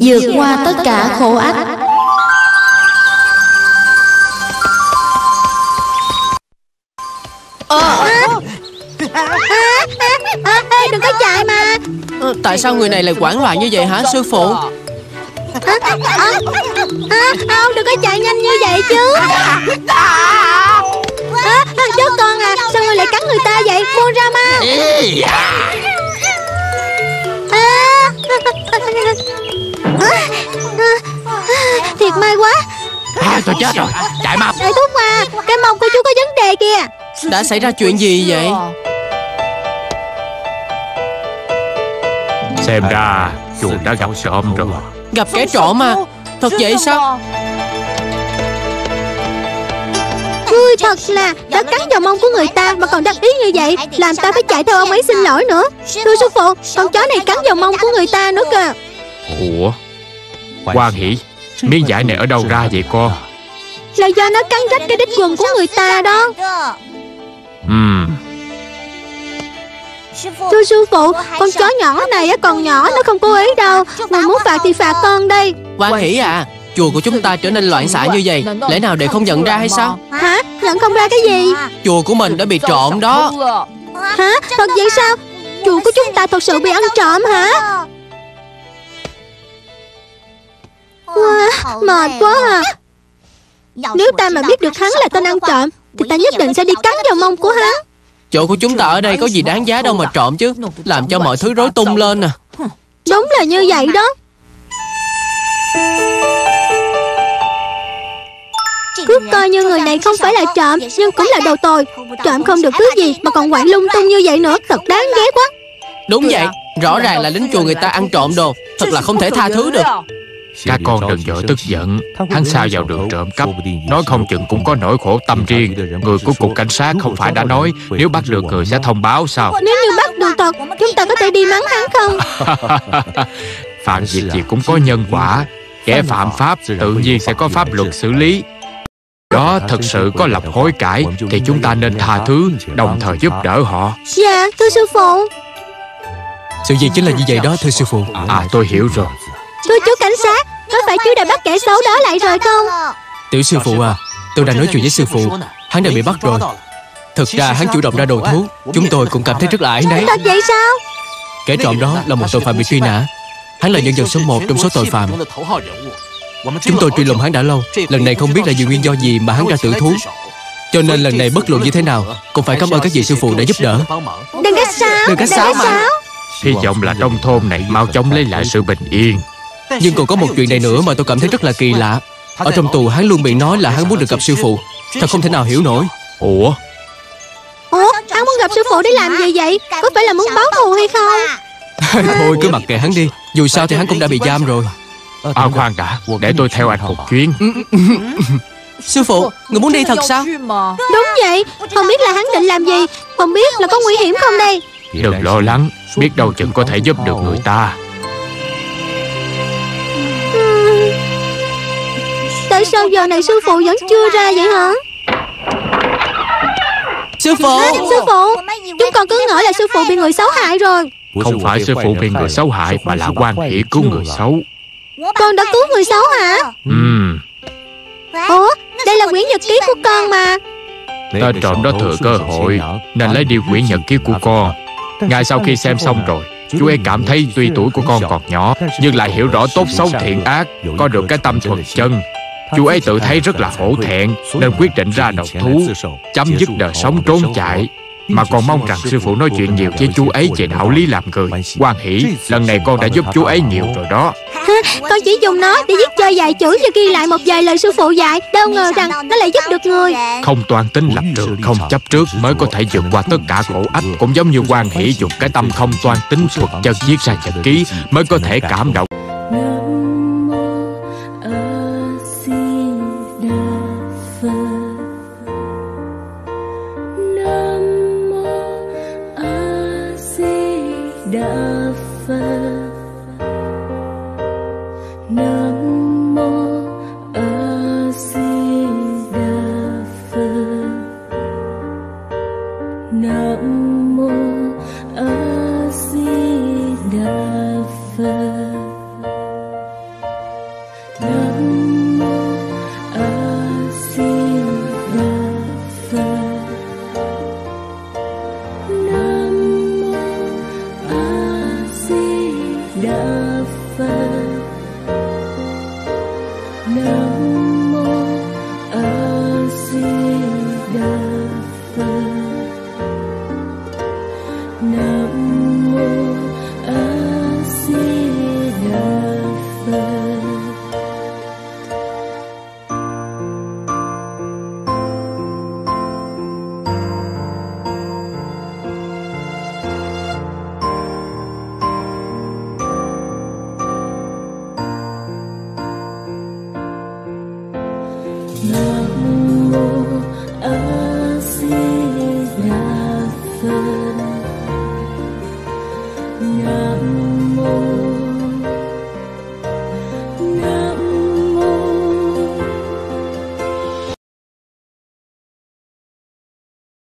vượt qua tất cả khổ ách. Đừng có chạy mà. Tại sao người này lại hoảng loạn như vậy hả sư phụ? Không, đừng có chạy nhanh như vậy chứ. Chó con à, sao ngươi lại cắn người ta vậy? Buông ra mau. Thiệt may quá. Tôi chết rồi, chạy mau. Đại thúc à, cái mông của chú có vấn đề kìa. Đã xảy ra chuyện gì vậy? Xem ra chuột đã gặp trộm rồi. Gặp kẻ trộm mà. Thật vậy sao? Ngươi thật là đã cắn vào mông của người ta mà còn đắc ý như vậy, làm ta phải chạy theo ông ấy xin lỗi nữa. Thưa sư phụ, con chó này cắn vào mông của người ta nữa kìa. Ủa, Hoan Hỷ, miếng vải này ở đâu ra vậy con? Là do nó cắn rách cái đít quần của người ta đó. Thưa sư phụ, con chó nhỏ này còn nhỏ, nó không cố ý đâu. Mà muốn phạt thì phạt con đây. Hoan Hỷ à, chùa của chúng ta trở nên loạn xạ như vậy, lẽ nào để không nhận ra hay sao? Hả? Nhận không ra cái gì? Chùa của mình đã bị trộm đó. Hả? Thật vậy sao? Chùa của chúng ta thật sự bị ăn trộm hả? Wow, mệt quá à. Nếu ta mà biết được hắn là tên ăn trộm thì ta nhất định sẽ đi cắn vào mông của hắn. Chỗ của chúng ta ở đây có gì đáng giá đâu mà trộm chứ, làm cho mọi thứ rối tung lên nè. Đúng là như vậy đó. Cứ coi như người này không phải là trộm, nhưng cũng là đầu tồi. Trộm không được thứ gì mà còn quậy lung tung như vậy nữa, thật đáng ghét quá. Đúng vậy, rõ ràng là lính chùa người ta ăn trộm đồ, thật là không thể tha thứ được. Các con đừng vội tức giận, hắn sao vào đường trộm cắp, nói không chừng cũng có nỗi khổ tâm riêng. Người của cục cảnh sát không phải đã nói nếu bắt được người sẽ thông báo sao? Nếu như bắt được thật, chúng ta có thể đi mắng hắn không? Phạm việc gì cũng có nhân quả, kẻ phạm pháp tự nhiên sẽ có pháp luật xử lý. Đó thật sự có lòng hối cải thì chúng ta nên tha thứ, đồng thời giúp đỡ họ. Dạ, thưa sư phụ. Sự việc chính là như vậy đó, thưa sư phụ. À, tôi hiểu rồi. Thưa chú cảnh sát, có phải chú đã bắt kẻ xấu đó lại rồi không? Tiểu sư phụ à, tôi đã nói chuyện với sư phụ, hắn đã bị bắt rồi. Thực ra hắn chủ động ra đầu thú, chúng tôi cũng cảm thấy rất là áy náy. Thật vậy sao? Kẻ trộm đó là một tội phạm bị truy nã. Hắn là nhân vật số 1 trong số tội phạm. Chúng tôi truy lùng hắn đã lâu, lần này không biết là vì nguyên do gì mà hắn ra tự thú. Cho nên lần này bất luận như thế nào cũng phải cảm ơn các vị sư phụ đã giúp đỡ. Đừng có sáo, đừng có sáo. Hy vọng là trong thôn này mau chóng lấy lại sự bình yên. Nhưng còn có một chuyện này nữa mà tôi cảm thấy rất là kỳ lạ. Ở trong tù hắn luôn miệng nói là hắn muốn được gặp sư phụ, thật không thể nào hiểu nổi. Ủa, hắn muốn gặp sư phụ để làm gì vậy? Có phải là muốn báo thù hay không? Thôi cứ mặc kệ hắn đi, dù sao thì hắn cũng đã bị giam rồi. À khoan đã, để tôi theo anh một chuyến. Sư phụ, người muốn đi thật sao? Đúng vậy, không biết là hắn định làm gì, không biết là có nguy hiểm không đây. Đừng lo lắng, biết đâu chừng có thể giúp được người ta. Tại sao giờ này sư phụ vẫn chưa ra vậy hả? Sư phụ! Sư phụ! Chúng con cứ ngỡ là sư phụ bị người xấu hại rồi. Không phải sư phụ bị người xấu hại mà là Hoan Hỷ cứu người xấu. Con đã cứu người xấu hả? Ủa, đây là quyển nhật ký của con mà. Tên trộm đó thừa cơ hội nên lấy đi quyển nhật ký của con. Ngay sau khi xem xong rồi, chú ấy cảm thấy tuy tuổi của con còn nhỏ nhưng lại hiểu rõ tốt xấu thiện ác, có được cái tâm thuần chân. Chú ấy tự thấy rất là hổ thẹn nên quyết định ra đầu thú, chấm dứt đời sống trốn chạy. Mà còn mong rằng sư phụ nói chuyện nhiều với chú ấy về đạo lý làm người. Hoan Hỷ, lần này con đã giúp chú ấy nhiều rồi đó. Con chỉ dùng nó để viết chơi vài chữ và ghi lại một vài lời sư phụ dạy, đâu ngờ rằng nó lại giúp được người. Không toan tính lập trường, không chấp trước mới có thể vượt qua tất cả khổ ách. Cũng giống như Hoan Hỷ dùng cái tâm không toan tính thuật chân viết ra nhật ký mới có thể cảm động. Đà Phật. Nam mô A Di Đà Phật. Nam mô A Di Đà Phật. Nam